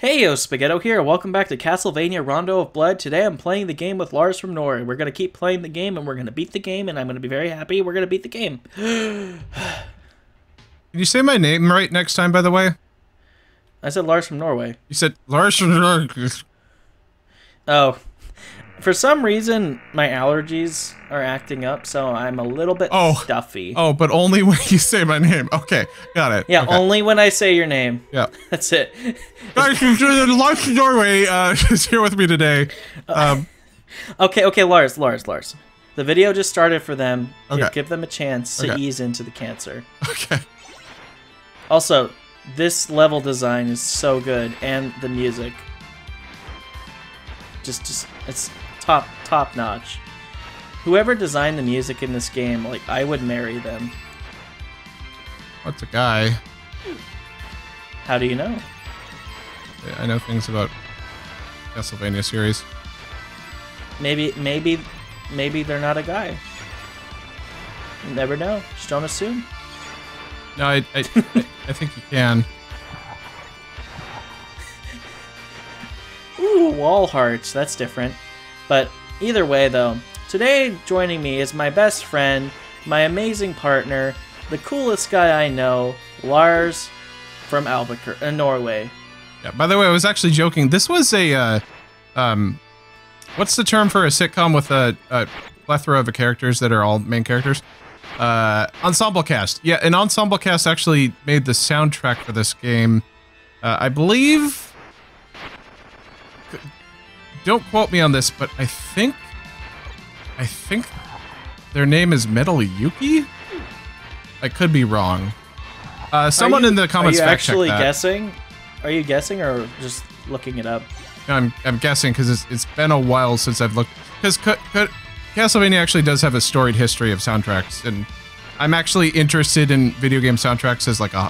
Hey yo, Spaghetto here, welcome back to Castlevania Rondo of Blood. Today I'm playing the game with Lars from Nori. We're going to keep playing the game and we're going to beat the game and I'm going to be very happy we're going to beat the game. Did you say my name right next time, by the way? I said Lars from Norway. You said Lars from Norway. Oh. For some reason, my allergies are acting up, so I'm a little bit stuffy. Oh, but only when you say my name. Okay, got it. Yeah, okay. Only when I say your name. Yeah. That's it. Guys, Lars from Norway is here with me today. Okay, Lars. The video just started for them. Okay. Give them a chance to ease into the cancer. Okay. Also, this level design is so good, and the music. Just, it's... Top notch. Whoever designed the music in this game, like, I would marry them. What's a guy? How do you know? Yeah, I know things about Castlevania series. Maybe they're not a guy. You never know. Just don't assume. No, I think you can. Ooh, wall hearts. That's different. But either way, though, today joining me is my best friend, my amazing partner, the coolest guy I know, Lars from Norway. Yeah. By the way, I was actually joking. This was a, what's the term for a sitcom with a plethora of characters that are all main characters? Ensemble cast. Yeah, an ensemble cast actually made the soundtrack for this game. I believe... Don't quote me on this, but I think their name is Metal Yuki. I could be wrong. Someone in the comments fact check that. Are you actually guessing? Are you guessing or just looking it up? I'm guessing because it's been a while since I've looked. Because Castlevania actually does have a storied history of soundtracks, and I'm actually interested in video game soundtracks as like a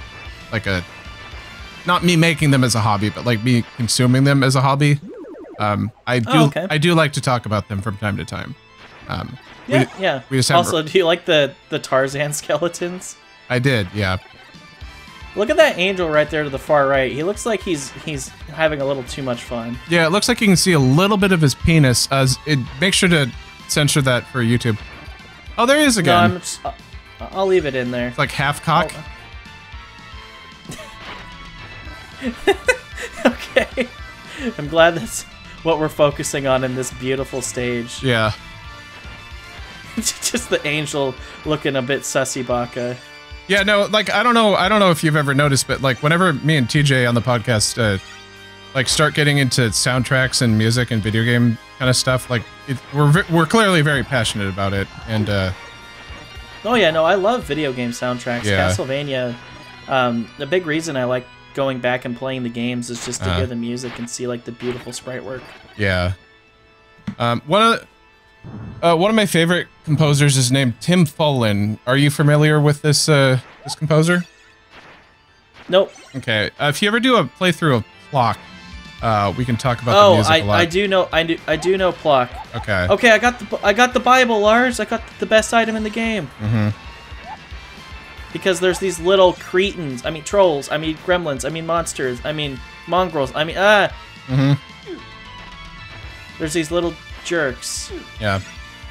not me making them as a hobby, but like me consuming them as a hobby. I do like to talk about them from time to time. We just also, do you like the Tarzan skeletons? I did, yeah. Look at that angel right there to the far right. He looks like he's having a little too much fun. Yeah, it looks like you can see a little bit of his penis. Make sure to censor that for YouTube. Oh, there he is again. No, I'll leave it in there. It's like half cock. Okay. I'm glad that's what we're focusing on in this beautiful stage. Yeah. Just the angel looking a bit sussy baka. Yeah, no, like, I don't know if you've ever noticed, but like whenever me and TJ on the podcast like start getting into soundtracks and music and video game kind of stuff, like we're clearly very passionate about it. And oh yeah, no, I love video game soundtracks. Yeah. Castlevania, the big reason I like going back and playing the games is just to hear the music and see like the beautiful sprite work. Yeah. One of my favorite composers is named Tim Follin. Are you familiar with this this composer? Nope. Okay. If you ever do a playthrough of Pluck, we can talk about the music a lot. I do know Pluck. Okay. Okay, I got the Bible, Lars. I got the best item in the game. Mhm. Because there's these little cretins, I mean trolls, I mean gremlins, I mean monsters, I mean mongrels, I mean there's these little jerks. Yeah.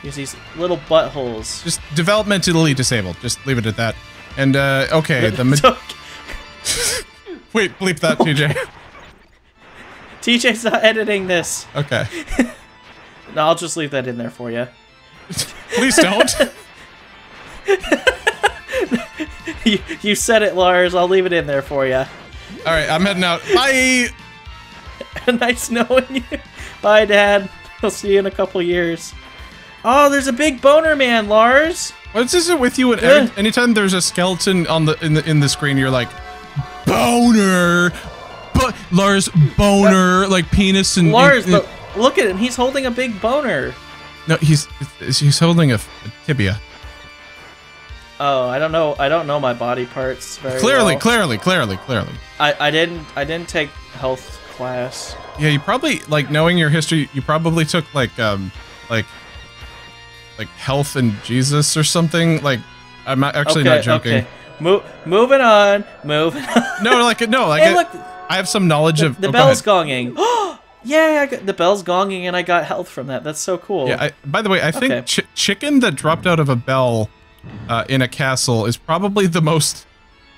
There's these little buttholes. Just developmentally disabled. Just leave it at that. And okay, wait, bleep that, TJ. TJ's not editing this. Okay. No, I'll just leave that in there for you. Please don't. You said it, Lars. I'll leave it in there for you. All right, I'm heading out. Bye! Nice knowing you. Bye, Dad. I'll see you in a couple years. Oh, there's a big boner man, Lars. What's this with you? Anytime there's a skeleton on the screen, you're like, boner! But Lars, boner! Like penis and... Lars, but look at him. He's holding a big boner. No, he's holding a tibia. Oh, I don't know my body parts very well. Clearly. I didn't take health class. Yeah, you probably, like, knowing your history, you probably took like health and Jesus or something. Like, I'm actually not joking. Okay. Moving on. No, like, no, like. Hey, look, I have some knowledge of... The bell's gonging. Yeah, I got, the bell's gonging and I got health from that. That's so cool. Yeah. By the way, I think chicken that dropped out of a bell in a castle is probably the most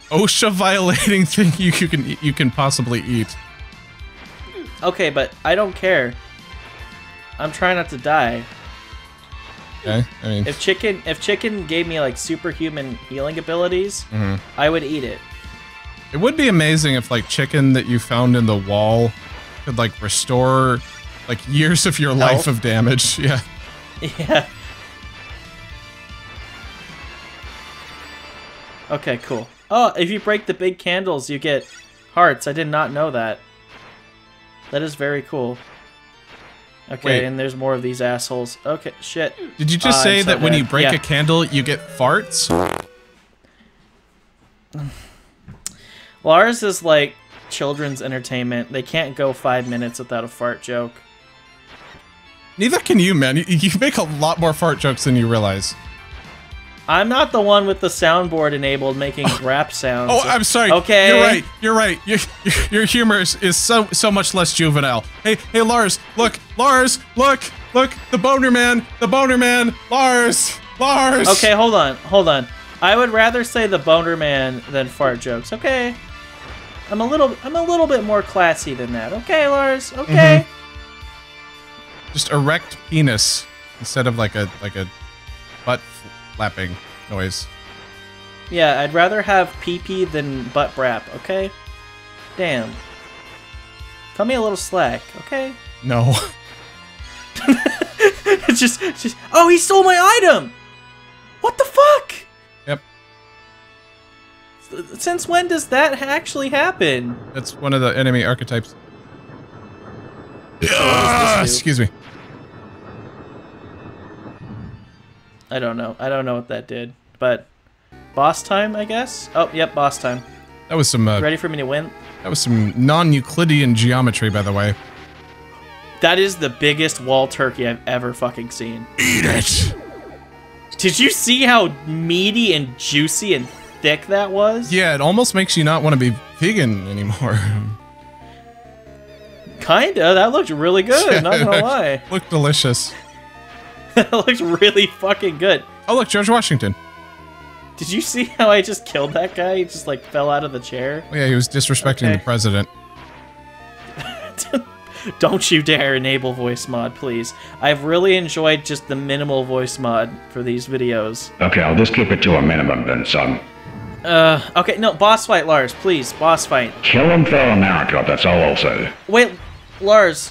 OSHA-violating thing you can possibly eat. Okay, but I don't care. I'm trying not to die. Okay, I mean... If chicken gave me, like, superhuman healing abilities, I would eat it. It would be amazing if, like, chicken that you found in the wall could, like, restore, like, years of your life of damage. Yeah. Yeah. Okay, cool. Oh, if you break the big candles, you get hearts. I did not know that. That is very cool. Okay, wait. And there's more of these assholes. Okay, shit. Did you just say that when you break a candle, you get farts? Lars is like children's entertainment. They can't go 5 minutes without a fart joke. Neither can you, man. You make a lot more fart jokes than you realize. I'm not the one with the soundboard enabled making rap sounds. Oh, I'm sorry. Okay. You're right. You're right. Your humor is so much less juvenile. Hey, Lars, look. Lars, look. The boner man. The boner man. Lars. Okay, hold on. I would rather say the boner man than fart jokes. Okay. I'm a little bit more classy than that. Okay, Lars. Okay. Just erect penis instead of like a butt flapping noise. Yeah, I'd rather have pee-pee than butt brap, okay? Damn. Cut me a little slack, okay? No. just oh, he stole my item! What the fuck? Yep. Since when does that actually happen? That's one of the enemy archetypes. Excuse me. I don't know. I don't know what that did, but boss time, I guess. Oh, yep, boss time. That was some. Ready for me to win? That was some non-Euclidean geometry, by the way. That is the biggest wall turkey I've ever fucking seen. Eat it. Did you see how meaty and juicy and thick that was? Yeah, it almost makes you not want to be vegan anymore. Kinda. That looked really good. Yeah, not gonna lie. Looked delicious. That looks really fucking good. Oh, look, George Washington. Did you see how I just killed that guy? He just, like, fell out of the chair? Oh, yeah, he was disrespecting the president. Don't you dare enable voice mod, please. I've really enjoyed just the minimal voice mod for these videos. Okay, I'll just keep it to a minimum then, son. Okay, no, boss fight, Lars, please, boss fight. Kill him for America, that's all I'll say. Wait, Lars,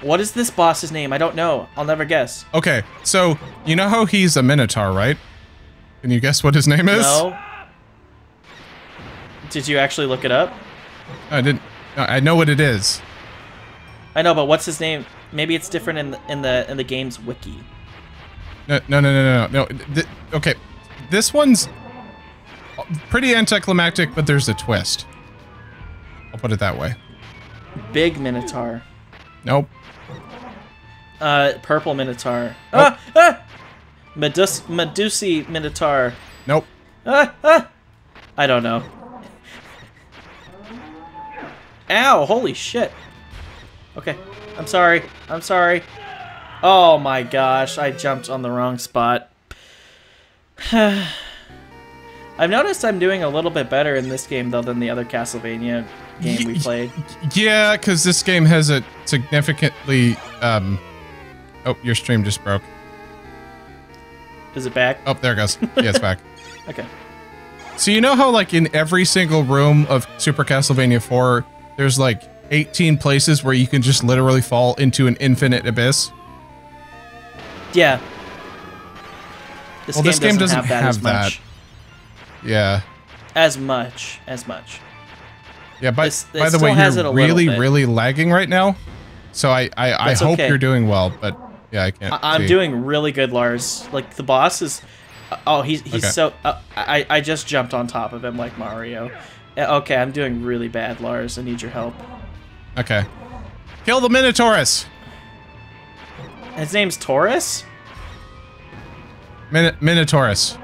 what is this boss's name? I don't know. I'll never guess. Okay, so you know how he's a minotaur, right? Can you guess what his name is? No. Did you actually look it up? I didn't. I know what it is. I know, but what's his name? Maybe it's different in the game's wiki. No. Okay, this one's pretty anticlimactic, but there's a twist. I'll put it that way. Big minotaur. Nope. Purple minotaur. Nope. Ah! Medusi minotaur. Nope. Ah! I don't know. Ow! Holy shit. Okay. I'm sorry. Oh my gosh, I jumped on the wrong spot. I've noticed I'm doing a little bit better in this game, though, than the other Castlevania game we played. Yeah, because this game has a significantly... Oh, your stream just broke. Is it back? Oh, there it goes. Yeah, it's back. Okay. So you know how, like, in every single room of Super Castlevania 4, there's, like, 18 places where you can just literally fall into an infinite abyss? Yeah. This game doesn't have that. Yeah. As much. Yeah, but by the way, you're really lagging right now. So I hope you're doing well, but yeah, I can't. I'm doing really good, Lars. Like the boss is, oh, he's so. I just jumped on top of him like Mario. Okay, I'm doing really bad, Lars. I need your help. Okay. Kill the Minotaurus. His name's Taurus? Minotaurus.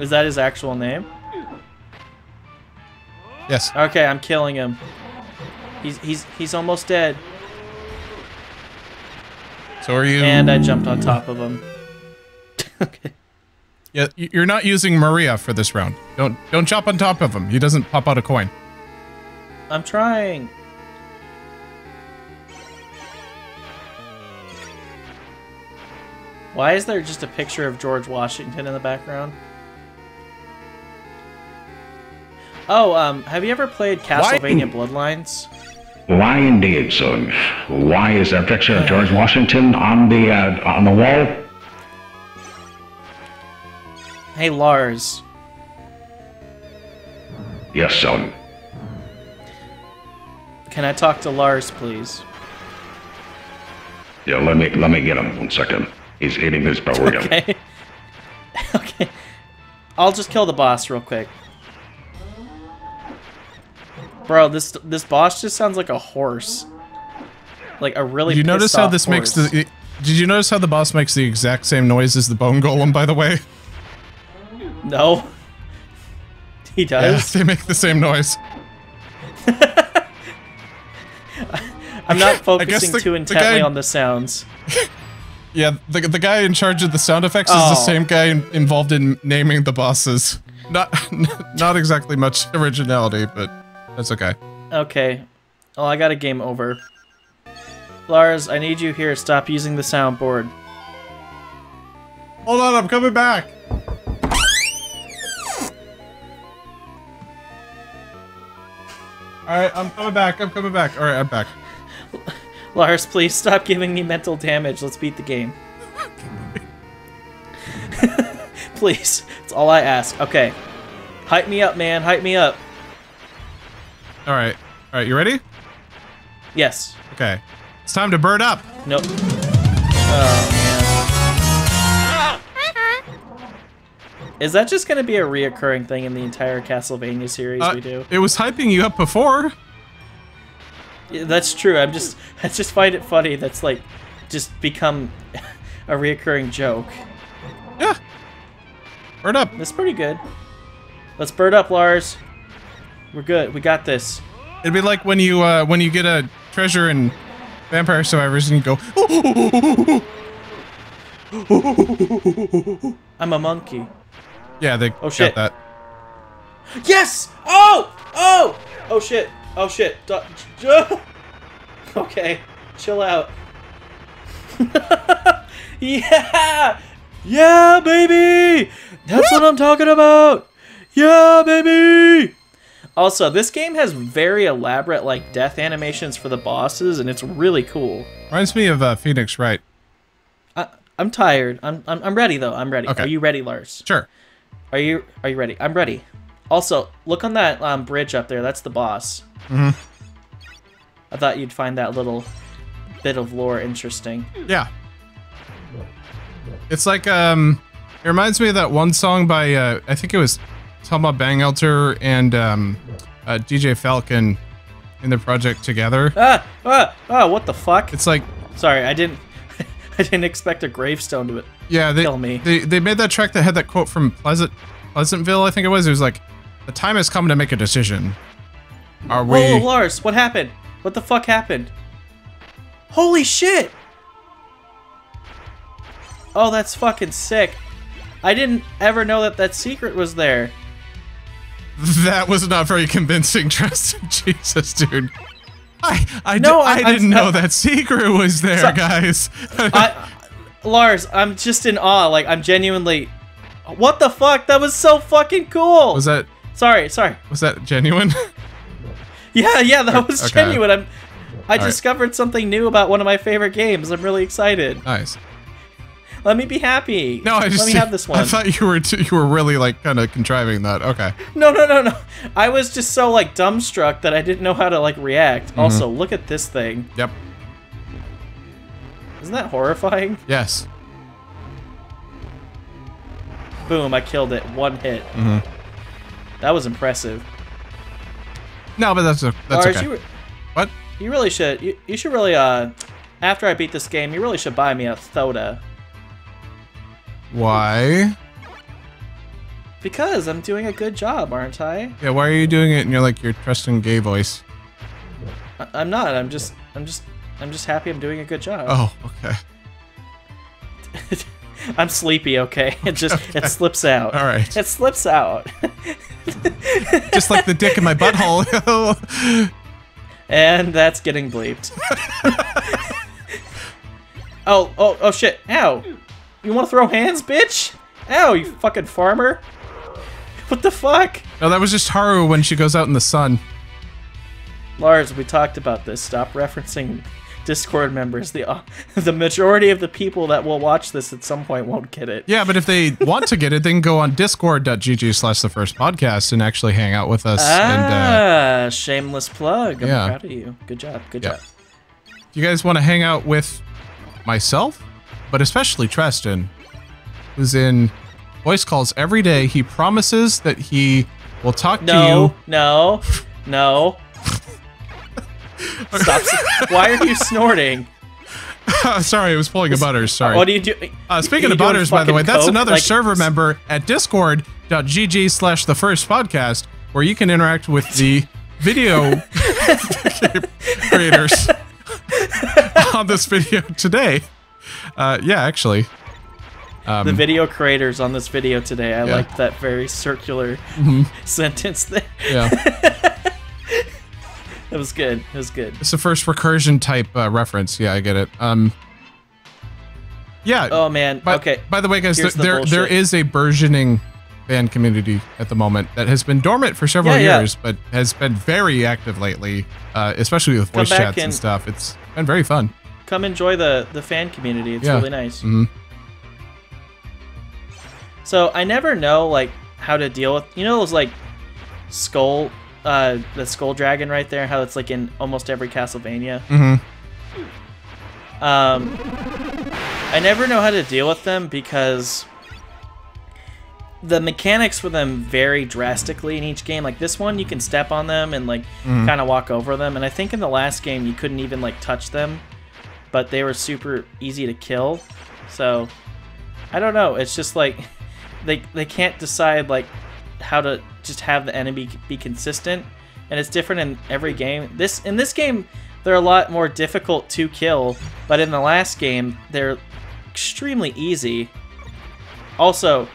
Is that his actual name? Yes. Okay, I'm killing him. He's almost dead. So are you? And I jumped on top of him. Okay. Yeah, you're not using Maria for this round. Don't jump on top of him. He doesn't pop out a coin. I'm trying. Why is there just a picture of George Washington in the background? Oh, have you ever played Castlevania Bloodlines? Why indeed, son. Why is there a picture of George Washington on the wall? Hey, Lars. Yes, son. Can I talk to Lars, please? Yeah, let me get him. 1 second. He's eating his burger. Okay. Okay. I'll just kill the boss real quick. Bro, this boss just sounds like a horse. Like a really pissed off horse. Did you notice how this makes the... Did you notice how the boss makes the exact same noise as the bone golem, by the way? No. He does? Yeah, they make the same noise. I'm not focusing too intently on the sounds. Yeah, the guy in charge of the sound effects is the same guy involved in naming the bosses. Not exactly much originality, but that's okay. Okay. Well, I got a game over. Lars, I need you here. Stop using the soundboard. Hold on, I'm coming back. Alright, I'm coming back. Alright, I'm back. Lars, please stop giving me mental damage. Let's beat the game. Please. That's all I ask. Okay. Hype me up, man. Hype me up. Alright. Alright, you ready? Yes. Okay. It's time to burn up. Nope. Oh, man. Is that just going to be a reoccurring thing in the entire Castlevania series we do? It was hyping you up before. Yeah, that's true. I just find it funny. That's like, just become a reoccurring joke. Yeah. Burn up. That's pretty good. Let's burn up, Lars. We're good. We got this. It'd be like when you get a treasure in Vampire Survivors and you go, I'm a monkey. Yeah, they got shit. That. Yes! Oh! Oh! Oh shit! Oh shit! Okay, chill out. Yeah, yeah, baby. That's what I'm talking about. Yeah, baby. Also, this game has very elaborate like death animations for the bosses, and it's really cool. Reminds me of Phoenix Wright. I'm tired. I'm ready though. I'm ready. Okay. Are you ready, Lars? Sure. Are you ready? I'm ready. Also, look on that bridge up there. That's the boss. Mm-hmm. I thought you'd find that little bit of lore interesting. Yeah. It's like, it reminds me of that one song by, I think it was Thomas Bangalter and DJ Falcon in the project together. What the fuck? It's like... Sorry, I didn't expect a gravestone to kill me. They made that track that had that quote from Pleasantville, I think it was. It was like, the time has come to make a decision. Are we... Whoa, Lars, what happened? What the fuck happened? Holy shit! Oh, that's fucking sick. I didn't ever know that secret was there. That was not very convincing, trust in Jesus, dude. I didn't know that secret was there, so, guys. Lars, I'm just in awe. Like, I'm genuinely... What the fuck? That was so fucking cool! Was that... Sorry. Was that genuine? Yeah, that was okay. Genuine. I discovered something new about one of my favorite games. I'm really excited. Nice. Let me be happy. No, let me have this one. I thought you were really like kind of contriving that. Okay. No. I was just so like dumbstruck that I didn't know how to like react. Mm-hmm. Also, look at this thing. Yep. Isn't that horrifying? Yes. Boom, I killed it. One hit. Mm-hmm. That was impressive. No, but that's Lars, okay. What? You really should. You should really, after I beat this game, you really should buy me a soda. Why? Because I'm doing a good job, aren't I? Yeah, why are you doing it in your like your trusting gay voice? I'm not. I'm just happy I'm doing a good job. Oh, okay. I'm sleepy, okay? It just it slips out. All right. It slips out. Just like the dick in my butthole. And that's getting bleeped. oh shit. Ow. You want to throw hands, bitch? Ow, you fucking farmer. What the fuck? No, that was just Haru when she goes out in the sun. Lars, we talked about this. Stop referencing Discord members. The majority of the people that will watch this at some point won't get it. Yeah, but if they want to get it, they can go on discord.gg/thefirstpodcast and actually hang out with us. Ah, and, shameless plug. I'm proud of you. Good job. Good job. If you guys want to hang out with myself, but especially Treston, who's in voice calls every day. He promises that he will talk to you. No. Stop. Why are you snorting? Sorry, I was pulling a Butters. Sorry. What do you do? Speaking of Butters, by the way, that's another server member at discord.gg/thefirstpodcast, where you can interact with the video creators on this video today. Yeah, actually. The video creators on this video today. I like that very circular sentence there. Yeah. It was good. It was good. It's the first recursion type reference. Yeah, I get it. Yeah. Oh man. Okay. By the way, guys, there is a burgeoning fan community at the moment that has been dormant for several years, but has been very active lately, especially with voice chats and stuff. It's been very fun. Come enjoy the fan community. It's really nice. Mm-hmm. So I never know like how to deal with those like skull. The skull dragon right there, how it's like in almost every Castlevania. Mm-hmm. I never know how to deal with them because the mechanics for them vary drastically in each game. Like this one, you can step on them and like kind of walk over them. And I think in the last game, you couldn't even like touch them, but they were super easy to kill. So I don't know. It's just like they can't decide like how to just have the enemy be consistent, and it's different in every game. In this game, they're a lot more difficult to kill, but in the last game, they're extremely easy. Also,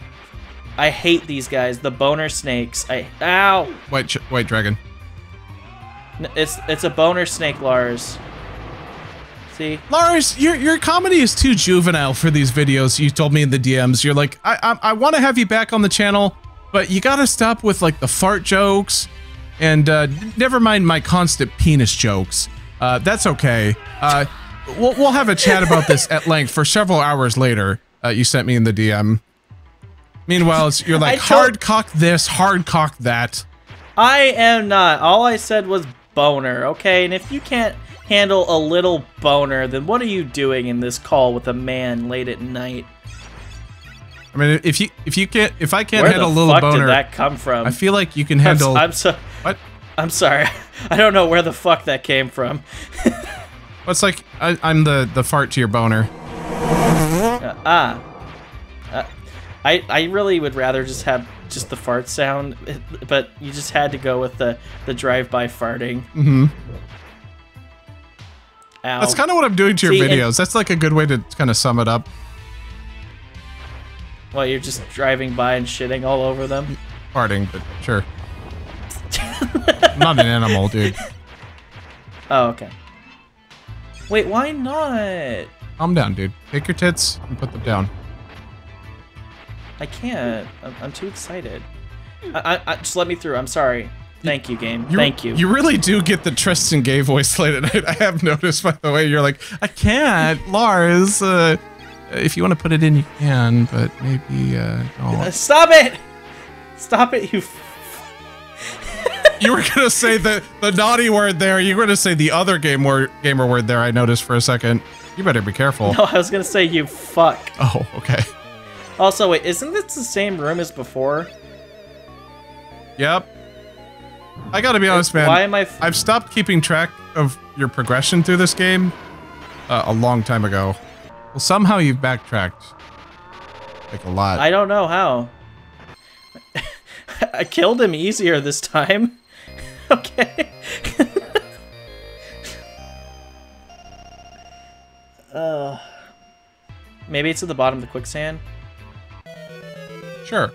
I hate these guys, the boner snakes. Ow! White dragon. It's a boner snake, Lars. See? Lars, your comedy is too juvenile for these videos. You told me in the DMs, you're like, I want to have you back on the channel. But you gotta stop with like the fart jokes, and never mind my constant penis jokes. That's okay. We'll have a chat about this at length for several hours later. You sent me in the DM. Meanwhile, you're like hard cock this, hard cock that. I am not. All I said was boner, okay? And if you can't handle a little boner, then what are you doing in this call with a man late at night? I mean, if I can't handle a little boner, where the fuck did that come from? I feel like you can handle. What? I'm sorry, I don't know where the fuck that came from. It's like I'm the fart to your boner. I really would rather just have just the fart sound, but you just had to go with the drive-by farting. Mm-hmm. Ow. That's kind of what I'm doing to your videos. That's like a good way to kind of sum it up. Well, you're just driving by and shitting all over them. Farting, but sure. I'm not an animal, dude. Oh, okay. Wait, why not? Calm down, dude. Take your tits and put them down. I can't. I'm too excited. I just let me through. I'm sorry. Thank you, game. Thank you. You really do get the Tristan Gay voice late at night. I have noticed, by the way. You're like, I can't, Lars. If you want to put it in, you can, but maybe, don't. Stop it! Stop it, you You were gonna say the naughty word there, you were gonna say the other gamer word there, I noticed for a second. You better be careful. No, I was gonna say you fuck. Oh, okay. Also, wait, isn't this the same room as before? Yep. I gotta be honest, man. Why am I've stopped keeping track of your progression through this game a long time ago. Well, somehow you've backtracked, like, a lot. I don't know how. I killed him easier this time. Okay. Maybe it's at the bottom of the quicksand. Sure.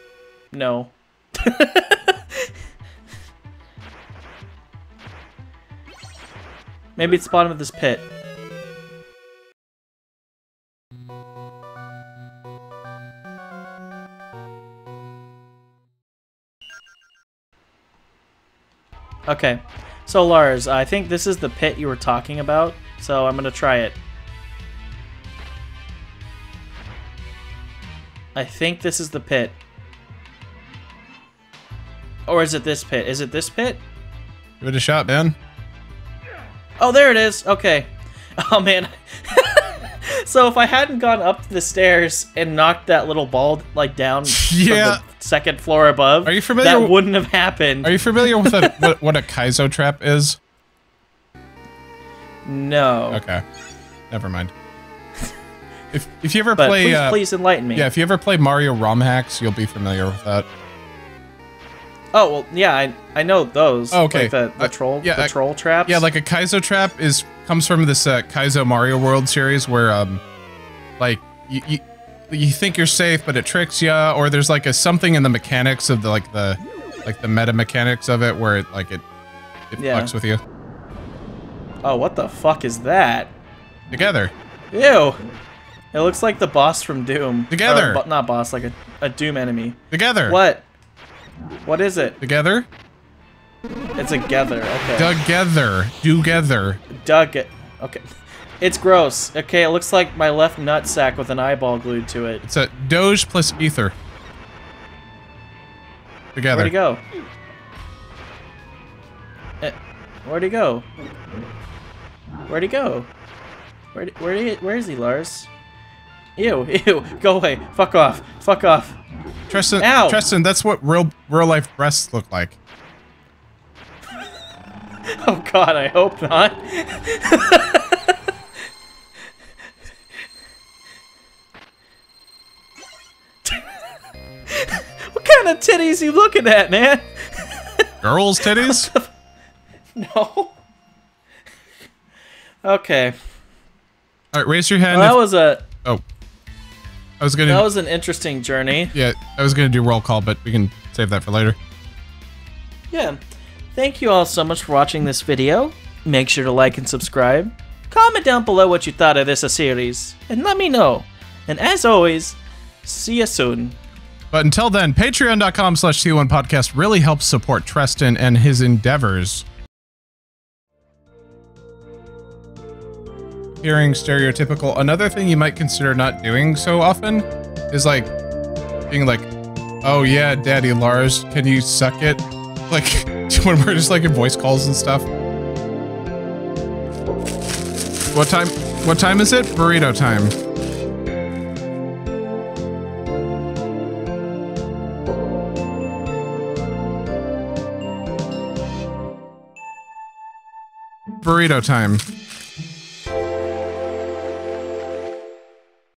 No. Maybe it's the bottom of this pit. Okay, so Lars, I think this is the pit you were talking about, so I'm gonna try it. I think this is the pit. Or is it this pit? Is it this pit? Give it a shot, man. Oh, there it is. Okay. Oh, man. So if I hadn't gone up the stairs and knocked that little ball like down from the second floor above, that wouldn't have happened. Are you familiar with what a Kaizo trap is? No. Okay. Never mind. If you ever play... Please enlighten me. Yeah, if you ever play Mario ROM hacks, you'll be familiar with that. Oh, well, yeah, I know those. Oh, okay. Like the troll traps. Yeah, like a Kaizo trap comes from this Kaizo Mario World series where, like, you think you're safe, but it tricks you, or there's like something in the mechanics of the meta mechanics of it where it fucks with you. Oh, what the fuck is that? Together. Ew. It looks like the boss from Doom. Together. Not boss, like a Doom enemy. Together. What? What is it? Together? It's a gether, okay. Together. Together. Okay. It's gross. Okay, it looks like my left nutsack with an eyeball glued to it. It's a doge plus ether. Together. Where'd he go? Where'd he go? Where'd he go? Where is he, Lars? Ew, ew, go away. Fuck off. Fuck off. Tristan, that's what real life breasts look like. Oh god, I hope not. What kind of titties you looking at, man? Girls' titties? No. Okay. Alright, raise your hand. Well, that was a... Oh. That was an interesting journey. Yeah, I was gonna do roll call, but we can save that for later. Yeah. Thank you all so much for watching this video. Make sure to like and subscribe. Comment down below what you thought of this series, and let me know. And as always, see you soon. But until then, patreon.com/T1podcast really helps support Tristan and his endeavors. Hearing stereotypical. Another thing you might consider not doing so often is like being like, "Oh yeah, Daddy Lars, can you suck it?" Like when we're just like in voice calls and stuff. What time? What time is it? Burrito time. Burrito time.